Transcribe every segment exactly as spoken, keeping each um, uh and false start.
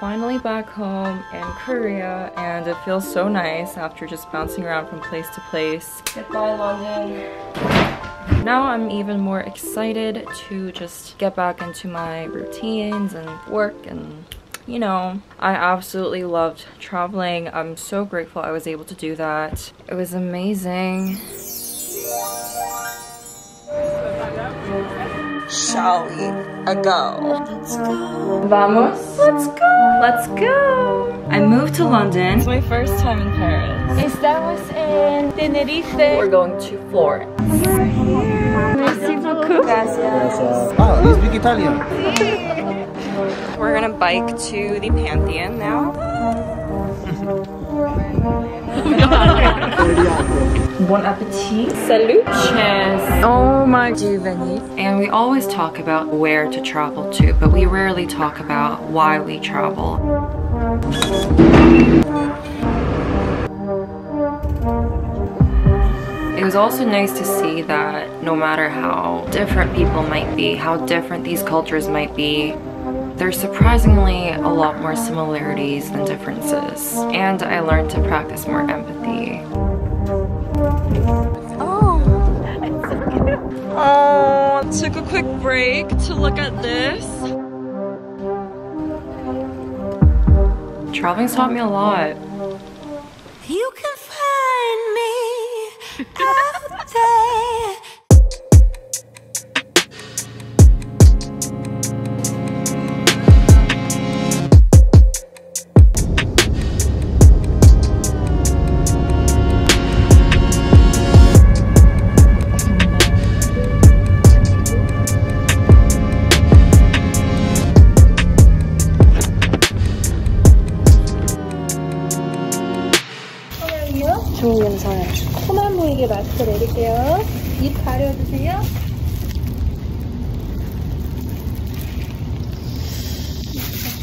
finally back home in Korea, and it feels so nice after just bouncing around from place to place. Goodbye, London. Now I'm even more excited to just get back into my routines and work, and you know, I absolutely loved traveling. I'm so grateful I was able to do that. It was amazing. Shall we go? Let's go. Vamos? Let's go. Let's go. I moved to London. It's my first time in Paris. Estamos en Tenerife. We're going to Florence. We're here. Merci beaucoup. Gracias. Wow, you speak Italian. We're gonna bike to the Pantheon now. Bon appétit. Salut. Cheers. Oh my Giovanni. And we always talk about where to travel to, but we rarely talk about why we travel. It was also nice to see that no matter how different people might be, how different these cultures might be, there's surprisingly a lot more similarities than differences. And I learned to practice more empathy. Oh, it's so cute. Oh, took a quick break to look at this. Traveling's taught me a lot. You can find me out there. 마스크 내릴게요. 입 가려주세요.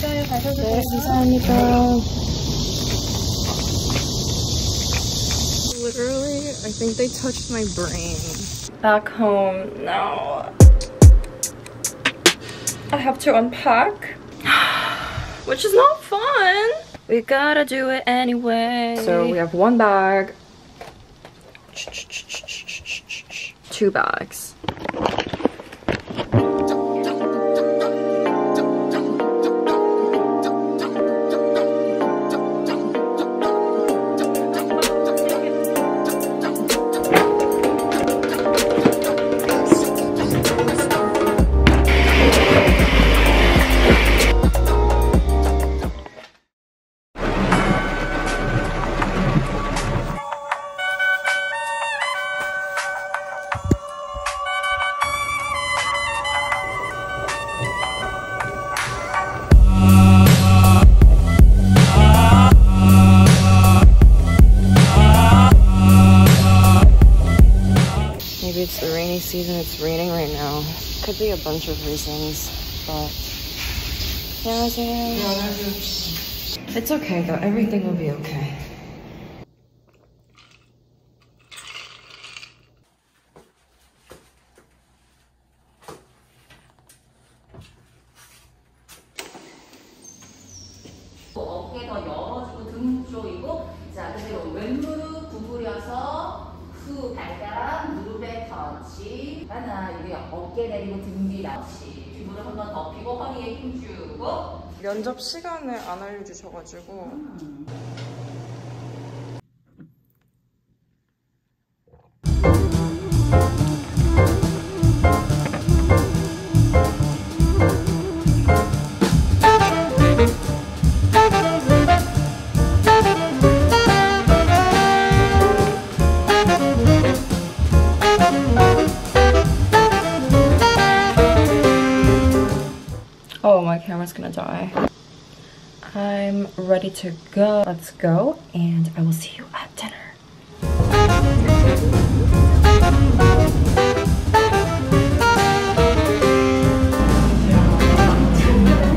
가까이 가셔도 돼요. 네, 감사합니다. Literally, I think they touched my brain. Back home now. I have to unpack, which is not fun. We gotta do it anyway. So we have one bag. Two bags. Season, it's raining right now. Could be a bunch of reasons, but yeah, yeah. It's okay though, everything will be okay. 면접 시간을 안 알려주셔가지고 음. Camera's gonna die. I'm ready to go. Let's go, and I will see you at dinner.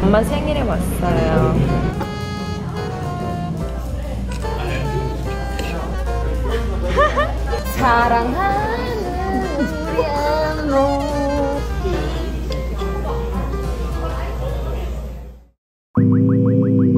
엄마 생일에 왔어요. 사랑하는 우리 너. Thank you.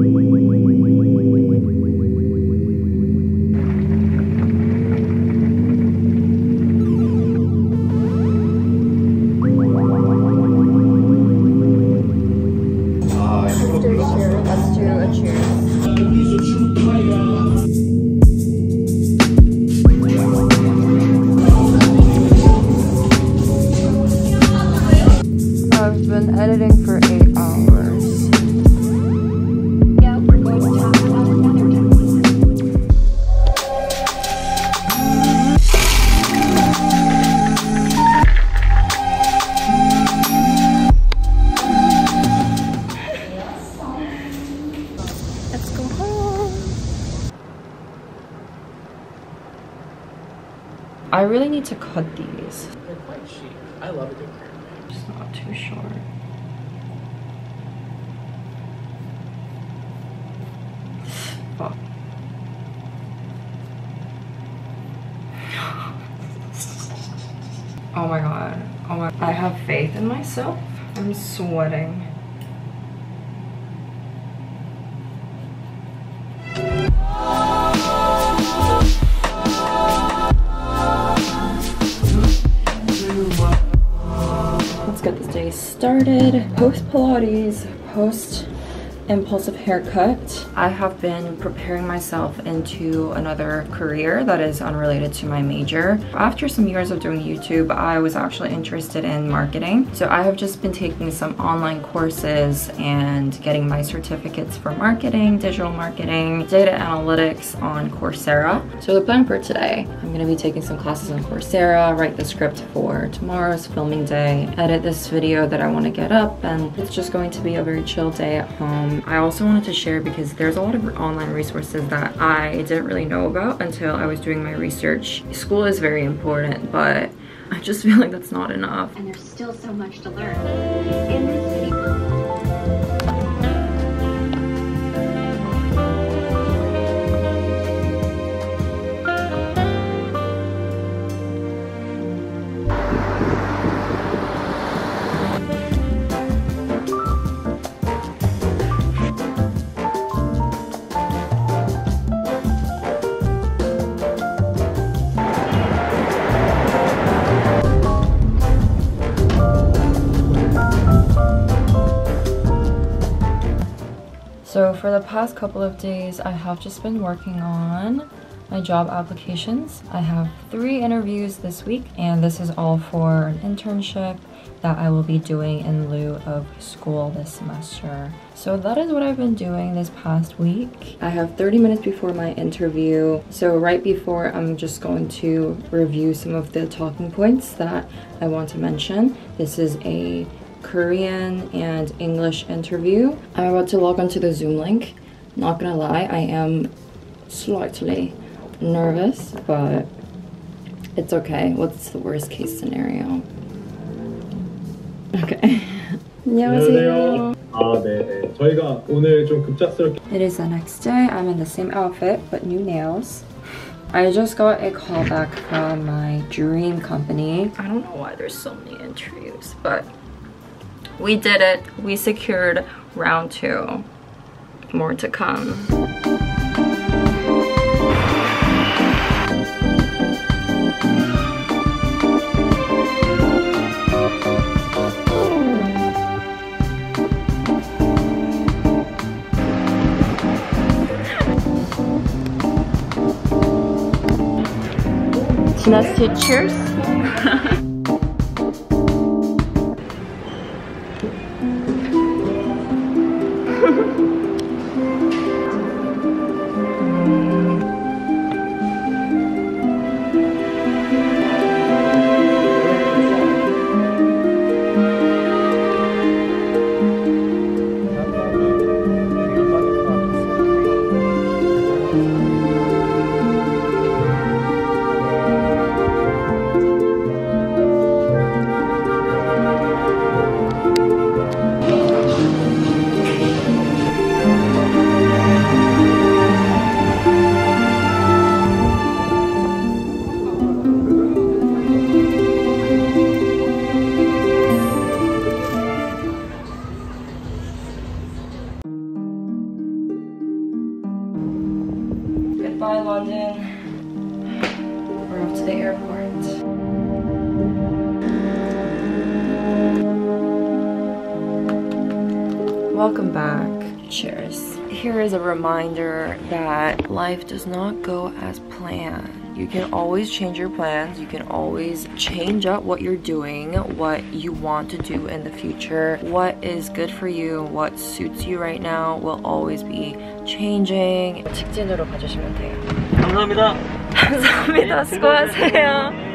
go home. I really need to cut these. They're quite chic. I love a good pair of legs. It's not too short. Fuck. Oh my god. Oh my. I have faith in myself. I'm sweating. Started post Pilates, post impulsive haircut. I have been preparing myself into another career that is unrelated to my major. After some years of doing YouTube, I was actually interested in marketing. So I have just been taking some online courses and getting my certificates for marketing, digital marketing, data analytics on Coursera. So the plan for today, I'm gonna be taking some classes on Coursera, write the script for tomorrow's filming day, edit this video that I wanna get up, and it's just going to be a very chill day at home. I also wanted to share because there's a lot of online resources that I didn't really know about until I was doing my research. School is very important, but I just feel like that's not enough. And there's still so much to learn in this city. So for the past couple of days, I have just been working on my job applications. I have three interviews this week, and this is all for an internship that I will be doing in lieu of school this semester. So that is what I've been doing this past week. I have thirty minutes before my interview. So right before, I'm just going to review some of the talking points that I want to mention. This is a Korean and English interview. I'm about to log onto the Zoom link. Not gonna lie, I am slightly nervous, but it's okay. What's the worst case scenario? Okay. 안녕하세요. 아, 네. 저희가 오늘 좀 급작스럽게. It is the next day. I'm in the same outfit, but new nails. I just got a call back from my dream company. I don't know why there's so many interviews, but we did it. We secured round two. More to come. Let's say cheers. Bye, London. We're off to the airport. Welcome back. Cheers. Here is a reminder that life does not go as planned. You can always change your plans. You can always change up what you're doing, what you want to do in the future. What is good for you, what suits you right now will always be changing. 직진으로 가주시면 돼요. 감사합니다. 감사합니다. 수고하세요. 안돼.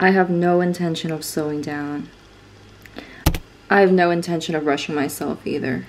I have no intention of slowing down. I have no intention of rushing myself either.